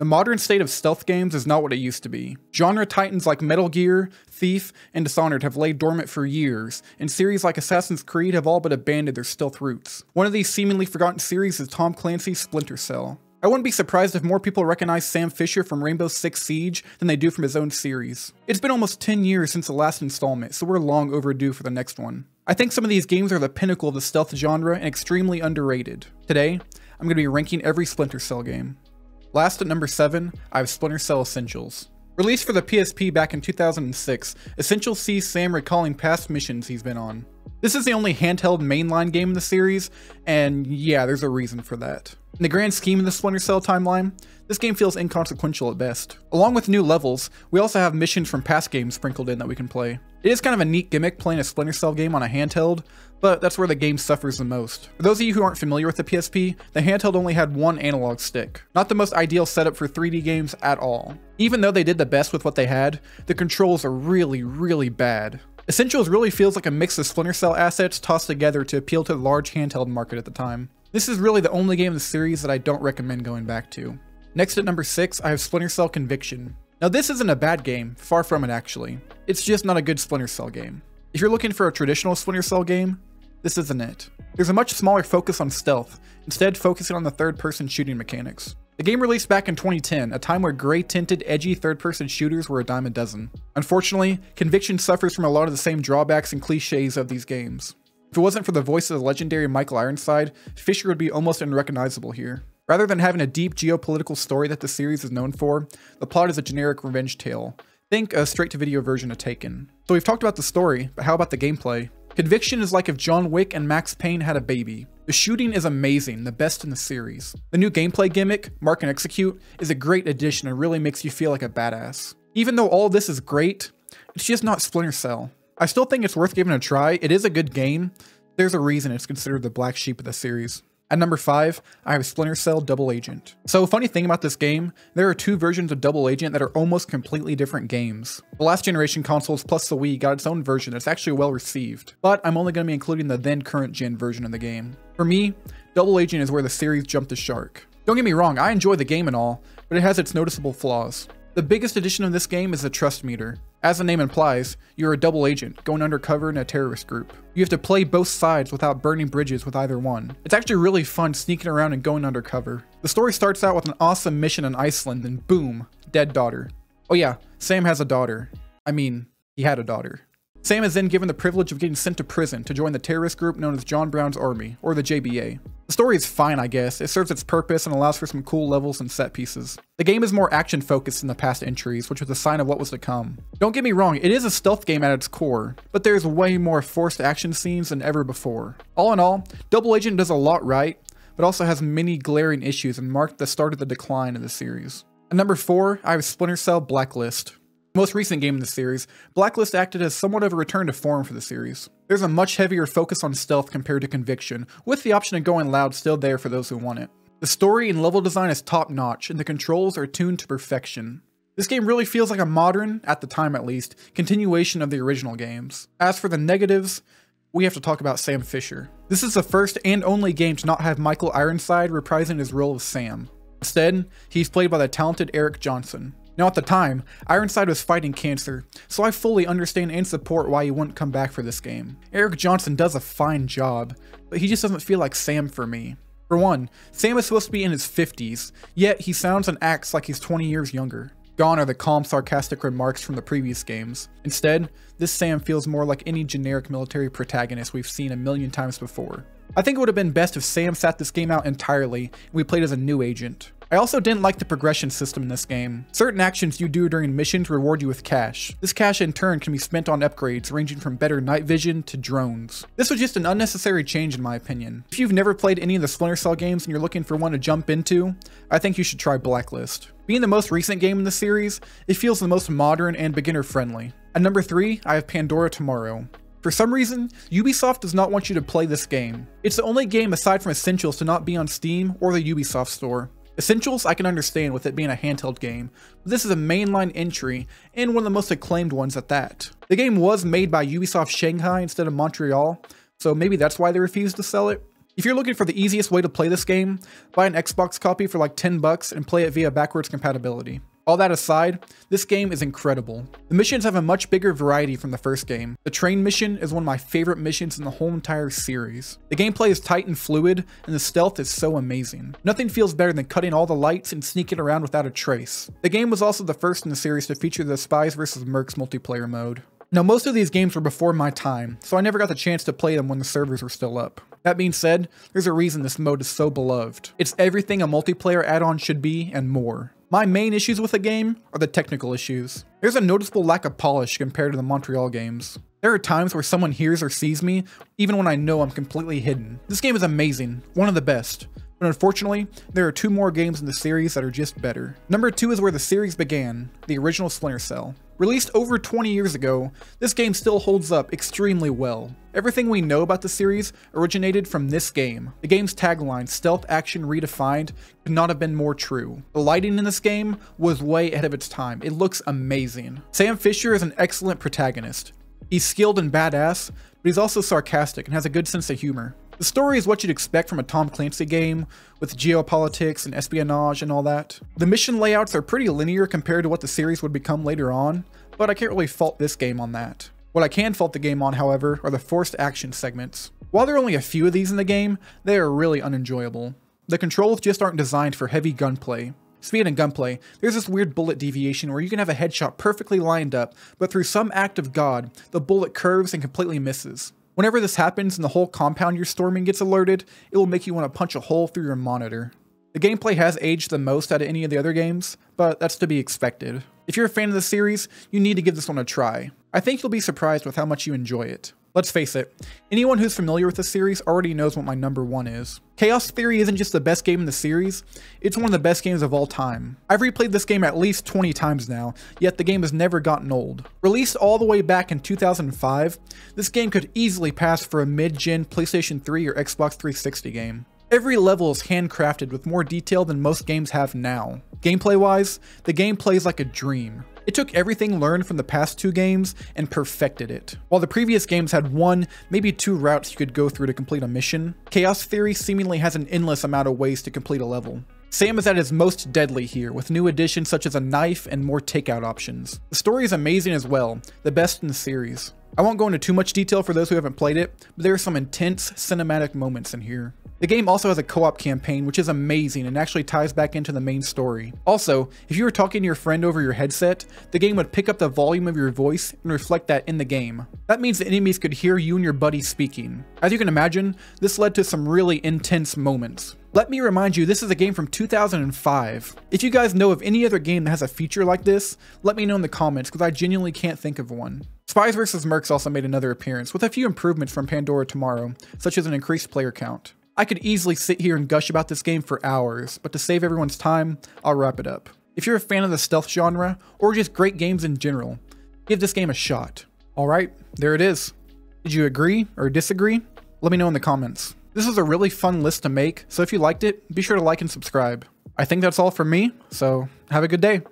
The modern state of stealth games is not what it used to be. Genre titans like Metal Gear, Thief, and Dishonored have laid dormant for years, and series like Assassin's Creed have all but abandoned their stealth roots. One of these seemingly forgotten series is Tom Clancy's Splinter Cell. I wouldn't be surprised if more people recognize Sam Fisher from Rainbow Six Siege than they do from his own series. It's been almost 10 years since the last installment, so we're long overdue for the next one. I think some of these games are the pinnacle of the stealth genre and extremely underrated. Today, I'm going to be ranking every Splinter Cell game. Last at number 7, I have Splinter Cell Essentials. Released for the PSP back in 2006, Essentials sees Sam recalling past missions he's been on. This is the only handheld mainline game in the series, and yeah, there's a reason for that. In the grand scheme of the Splinter Cell timeline, this game feels inconsequential at best. Along with new levels, we also have missions from past games sprinkled in that we can play. It is kind of a neat gimmick playing a Splinter Cell game on a handheld, but that's where the game suffers the most. For those of you who aren't familiar with the PSP, the handheld only had one analog stick. Not the most ideal setup for 3D games at all. Even though they did the best with what they had, the controls are really bad. Essentials really feels like a mix of Splinter Cell assets tossed together to appeal to the large handheld market at the time. This is really the only game in the series that I don't recommend going back to. Next at number 6, I have Splinter Cell Conviction. Now this isn't a bad game, far from it actually. It's just not a good Splinter Cell game. If you're looking for a traditional Splinter Cell game, this isn't it. There's a much smaller focus on stealth, instead focusing on the third-person shooting mechanics. The game released back in 2010, a time where gray-tinted, edgy third-person shooters were a dime a dozen. Unfortunately, Conviction suffers from a lot of the same drawbacks and cliches of these games. If it wasn't for the voice of the legendary Michael Ironside, Fisher would be almost unrecognizable here. Rather than having a deep geopolitical story that the series is known for, the plot is a generic revenge tale. Think a straight-to-video version of Taken. So we've talked about the story, but how about the gameplay? Conviction is like if John Wick and Max Payne had a baby. The shooting is amazing, the best in the series. The new gameplay gimmick, Mark and Execute, is a great addition and really makes you feel like a badass. Even though all this is great, it's just not Splinter Cell. I still think it's worth giving a try. It is a good game. There's a reason it's considered the black sheep of the series. At number 5, I have Splinter Cell Double Agent. So funny thing about this game, there are two versions of Double Agent that are almost completely different games. The last generation consoles plus the Wii got its own version that's actually well received, but I'm only going to be including the then current gen version of the game. For me, Double Agent is where the series jumped the shark. Don't get me wrong, I enjoy the game and all, but it has its noticeable flaws. The biggest addition of this game is the trust meter. As the name implies, you're a double agent going undercover in a terrorist group. You have to play both sides without burning bridges with either one. It's actually really fun sneaking around and going undercover. The story starts out with an awesome mission in Iceland and boom, dead daughter. Oh yeah, Sam has a daughter. I mean, he had a daughter. Sam is then given the privilege of getting sent to prison to join the terrorist group known as John Brown's Army, or the JBA. The story is fine, I guess. It serves its purpose and allows for some cool levels and set pieces. The game is more action focused than the past entries, which was a sign of what was to come. Don't get me wrong, it is a stealth game at its core, but there's way more forced action scenes than ever before. All in all, Double Agent does a lot right, but also has many glaring issues and marked the start of the decline of the series. At number 4, I have Splinter Cell Blacklist. Most recent game in the series, Blacklist acted as somewhat of a return to form for the series. There's a much heavier focus on stealth compared to Conviction, with the option of going loud still there for those who want it. The story and level design is top-notch, and the controls are tuned to perfection. This game really feels like a modern, at the time at least, continuation of the original games. As for the negatives, we have to talk about Sam Fisher. This is the first and only game to not have Michael Ironside reprising his role of Sam. Instead, he's played by the talented Eric Johnson. Now at the time, Ironside was fighting cancer, so I fully understand and support why he wouldn't come back for this game. Eric Johnson does a fine job, but he just doesn't feel like Sam for me. For one, Sam is supposed to be in his 50s, yet he sounds and acts like he's 20 years younger. Gone are the calm, sarcastic remarks from the previous games. Instead, this Sam feels more like any generic military protagonist we've seen a million times before. I think it would have been best if Sam sat this game out entirely and we played as a new agent. I also didn't like the progression system in this game. Certain actions you do during missions reward you with cash. This cash in turn can be spent on upgrades ranging from better night vision to drones. This was just an unnecessary change in my opinion. If you've never played any of the Splinter Cell games and you're looking for one to jump into, I think you should try Blacklist. Being the most recent game in the series, it feels the most modern and beginner friendly. At number 3, I have Pandora Tomorrow. For some reason, Ubisoft does not want you to play this game. It's the only game aside from Essentials to not be on Steam or the Ubisoft store. Essentials I can understand with it being a handheld game, but this is a mainline entry and one of the most acclaimed ones at that. The game was made by Ubisoft Shanghai instead of Montreal, so maybe that's why they refused to sell it. If you're looking for the easiest way to play this game, buy an Xbox copy for like $10 and play it via backwards compatibility. All that aside, this game is incredible. The missions have a much bigger variety from the first game. The train mission is one of my favorite missions in the whole entire series. The gameplay is tight and fluid, and the stealth is so amazing. Nothing feels better than cutting all the lights and sneaking around without a trace. The game was also the first in the series to feature the Spies vs Mercs multiplayer mode. Now, most of these games were before my time, so I never got the chance to play them when the servers were still up. That being said, there's a reason this mode is so beloved. It's everything a multiplayer add-on should be and more. My main issues with the game are the technical issues. There's a noticeable lack of polish compared to the Montreal games. There are times where someone hears or sees me, even when I know I'm completely hidden. This game is amazing, one of the best. But unfortunately, there are two more games in the series that are just better. Number 2 is where the series began, the original Splinter Cell. Released over 20 years ago, this game still holds up extremely well. Everything we know about the series originated from this game. The game's tagline, "Stealth Action Redefined," could not have been more true. The lighting in this game was way ahead of its time. It looks amazing. Sam Fisher is an excellent protagonist. He's skilled and badass, but he's also sarcastic and has a good sense of humor. The story is what you'd expect from a Tom Clancy game, with geopolitics and espionage and all that. The mission layouts are pretty linear compared to what the series would become later on, but I can't really fault this game on that. What I can fault the game on, however, are the forced action segments. While there are only a few of these in the game, they are really unenjoyable. The controls just aren't designed for heavy gunplay. Speed and gunplay, there's this weird bullet deviation where you can have a headshot perfectly lined up, but through some act of God, the bullet curves and completely misses. Whenever this happens and the whole compound you're storming gets alerted, it will make you want to punch a hole through your monitor. The gameplay has aged the most out of any of the other games, but that's to be expected. If you're a fan of the series, you need to give this one a try. I think you'll be surprised with how much you enjoy it. Let's face it, anyone who's familiar with the series already knows what my number one is. Chaos Theory isn't just the best game in the series, it's one of the best games of all time. I've replayed this game at least 20 times now, yet the game has never gotten old. Released all the way back in 2005, this game could easily pass for a mid-gen PlayStation 3 or Xbox 360 game. Every level is handcrafted with more detail than most games have now. Gameplay-wise, the game plays like a dream. It took everything learned from the past two games and perfected it. While the previous games had one, maybe two routes you could go through to complete a mission, Chaos Theory seemingly has an endless amount of ways to complete a level. Sam is at his most deadly here, with new additions such as a knife and more takeout options. The story is amazing as well, the best in the series. I won't go into too much detail for those who haven't played it, but there are some intense cinematic moments in here. The game also has a co-op campaign, which is amazing and actually ties back into the main story. Also, if you were talking to your friend over your headset, the game would pick up the volume of your voice and reflect that in the game. That means the enemies could hear you and your buddy speaking. As you can imagine, this led to some really intense moments. Let me remind you, this is a game from 2005. If you guys know of any other game that has a feature like this, let me know in the comments because I genuinely can't think of one. Spies vs Mercs also made another appearance, with a few improvements from Pandora Tomorrow, such as an increased player count. I could easily sit here and gush about this game for hours, but to save everyone's time, I'll wrap it up. If you're a fan of the stealth genre, or just great games in general, give this game a shot. Alright, there it is. Did you agree or disagree? Let me know in the comments. This is a really fun list to make, so if you liked it, be sure to like and subscribe. I think that's all from me, so have a good day.